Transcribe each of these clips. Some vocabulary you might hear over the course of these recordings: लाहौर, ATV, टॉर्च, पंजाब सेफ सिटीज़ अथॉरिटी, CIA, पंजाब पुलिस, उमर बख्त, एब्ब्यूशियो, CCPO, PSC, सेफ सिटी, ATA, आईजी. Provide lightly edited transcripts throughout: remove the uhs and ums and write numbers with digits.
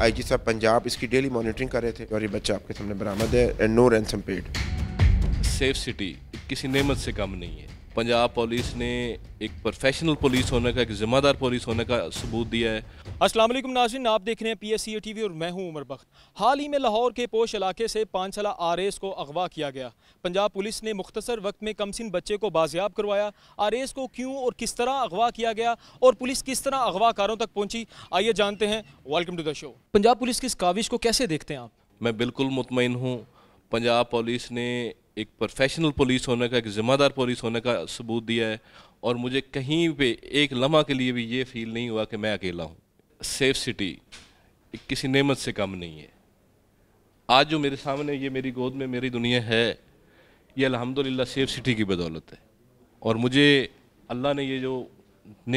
आईजी साहब पंजाब इसकी daily monitoring कर रहे थे और ये बच्चा आपके सामने बरामद है and no ransom paid. सेफ सिटी किसी नेमत से कम नहीं है। पंजाब पुलिस ने एक प्रोफेशनल पुलिस होने का, एक जिम्मेदार पुलिस होने का सबूत दिया है। अस्सलाम वालेकुम नाज़रीन, आप देख रहे हैं PSC ATV और मैं हूं उमर बख्त। हाल ही में लाहौर के पोश इलाके से 5 साला RS को अगवा किया गया। पंजाब पुलिस ने मुख्तसर वक्त में कमसिन बच्चे को बाजियाब करवाया। RS को क्यों और किस तरह अगवा किया गया और पुलिस किस तरह अगवाकारों तक पहुँची, आइए जानते हैं। Welcome to the show. पंजाब पुलिस की इस काविश को कैसे देखते हैं आप? मैं बिल्कुल मुतमईन हूँ। पंजाब पुलिस ने एक प्रोफेशनल पुलिस होने का, एक ज़िम्मेदार पुलिस होने का सबूत दिया है और मुझे कहीं पे एक लम्हा के लिए भी ये फील नहीं हुआ कि मैं अकेला हूँ। सेफ सिटी किसी नेमत से कम नहीं है। आज जो मेरे सामने, ये मेरी गोद में मेरी दुनिया है, ये अल्हम्दुलिल्लाह सेफ सिटी की बदौलत है और मुझे अल्लाह ने ये जो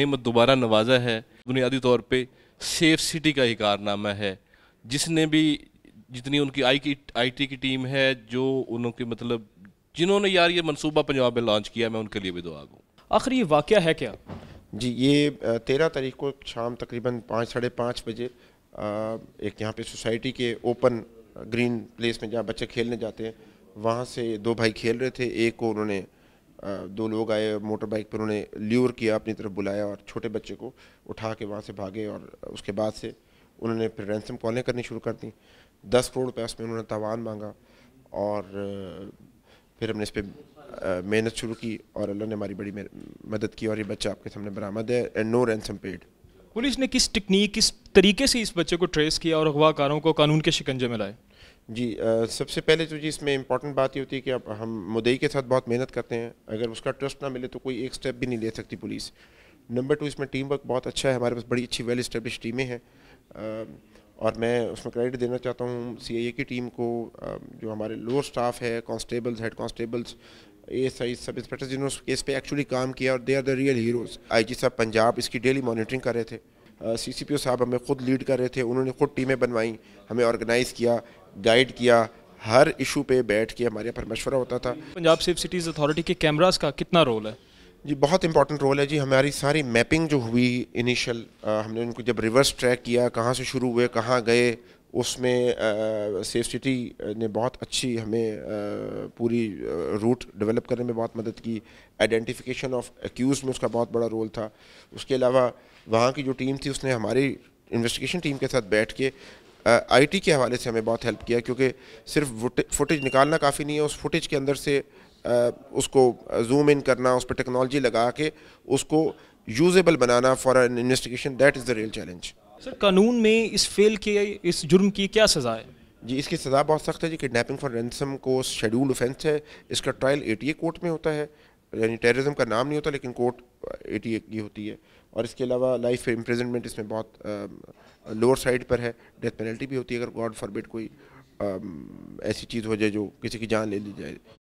नेमत दोबारा नवाजा है, बुनियादी तौर पर सेफ सिटी का ही कारनामा है। जिसने भी जितनी उनकी IT की टीम है, जो उनके मतलब जिन्होंने यार ये मंसूबा पंजाब में लॉन्च किया, मैं उनके लिए भी दुआ करूँ। आखिरी वाक़या है क्या जी? ये 13 तारीख को शाम तकरीबन 5, साढ़े 5 बजे एक यहाँ पे सोसाइटी के ओपन ग्रीन प्लेस में जहाँ बच्चे खेलने जाते हैं, वहाँ से 2 भाई खेल रहे थे। एक को उन्होंने 2 लोग आए मोटर बाइक पर, उन्होंने ल्यूर किया, अपनी तरफ बुलाया और छोटे बच्चे को उठा के वहाँ से भागे और उसके बाद से उन्होंने फिर रैंसम कॉलें करनी शुरू कर दी। 10 करोड़ रुपये उसमें उन्होंने तावान मांगा और फिर हमने इस पर मेहनत शुरू की और अल्लाह ने हमारी बड़ी मदद की और ये बच्चा आपके सामने बरामद है and no ransom paid. Police ने किस टेक्निक, किस तरीके से इस बच्चे को ट्रेस किया और अगवाकारों को कानून के शिकंजे में लाए? जी सबसे पहले तो जी इसमें इम्पॉर्टेंट बात ये होती है कि अब हम मुद्दई के साथ बहुत मेहनत करते हैं, अगर उसका ट्रस्ट ना मिले तो कोई एक स्टेप भी नहीं ले सकती पुलिस। नंबर 2 इसमें टीम वर्क बहुत अच्छा है, हमारे पास बड़ी अच्छी वेल इस्टेब्लिश टीमें हैं और मैं उसमें क्रेडिट देना चाहता हूँ CIA की टीम को, जो हमारे लोअर स्टाफ है, constables, head constables, ASI, sub inspector, जिन्होंने उस केस पे एक्चुअली काम किया और they are the real heroes. IG साहब पंजाब इसकी डेली मॉनिटरिंग कर रहे थे, CCPO साहब हमें खुद लीड कर रहे थे, उन्होंने खुद टीमें बनवाई, हमें ऑर्गेनाइज़ किया, गाइड किया, हर इशू पर बैठ के हमारे यहाँ पर मशवरा होता था। पंजाब सेफ सिटीज़ अथॉरिटी के कैमरास का कितना रोल है? जी बहुत इंपॉर्टेंट रोल है जी। हमारी सारी मैपिंग जो हुई इनिशियल, हमने उनको जब रिवर्स ट्रैक किया, कहाँ से शुरू हुए कहाँ गए, उसमें सेफ सिटी ने बहुत अच्छी हमें पूरी रूट डेवलप करने में बहुत मदद की। आइडेंटिफिकेशन ऑफ एक्यूज में उसका बहुत बड़ा रोल था। उसके अलावा वहाँ की जो टीम थी उसने हमारी इन्वेस्टिगेशन टीम के साथ बैठ के IT के हवाले से हमें बहुत हेल्प किया, क्योंकि सिर्फ फुटेज निकालना काफ़ी नहीं है, उस फुटेज के अंदर से उसको जूम इन करना, उस पर टेक्नोलॉजी लगा के उसको यूजेबल बनाना for an investigation, that is the real challenge. Sir कानून में इस फेल के, इस जुर्म की क्या सज़ा है? जी इसकी सज़ा बहुत सख्त है जी। किडनैपिंग फॉर रैनसम को शेड्यूल ऑफेंस है। इसका ट्रायल ATA कोर्ट में होता है, यानी टेररिज्म का नाम नहीं होता लेकिन कोर्ट ATA की होती है। और इसके अलावा लाइफ इम्प्रिजनमेंट इसमें बहुत लोअर साइड पर है। डेथ पेनल्टी भी होती है अगर गॉड फॉरबिड कोई ऐसी चीज़ हो जाए जो किसी की जान ले ली जाए।